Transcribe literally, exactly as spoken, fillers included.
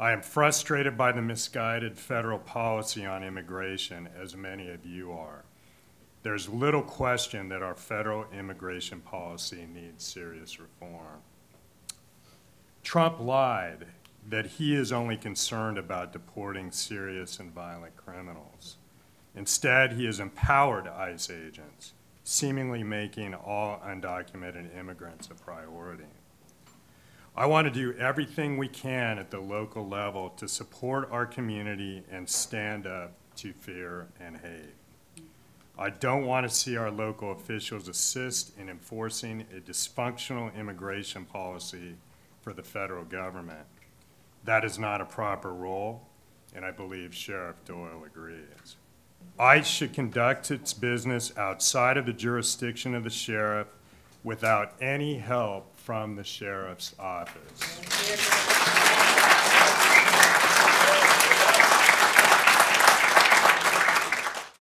I am frustrated by the misguided federal policy on immigration, as many of you are. There's little question that our federal immigration policy needs serious reform. Trump lied that he is only concerned about deporting serious and violent criminals. Instead, he has empowered ICE agents, seemingly making all undocumented immigrants a priority. I want to do everything we can at the local level to support our community and stand up to fear and hate. I don't want to see our local officials assist in enforcing a dysfunctional immigration policy for the federal government. That is not a proper role, and I believe Sheriff Doyle agrees. ICE should conduct its business outside of the jurisdiction of the sheriff without any help from the sheriff's office.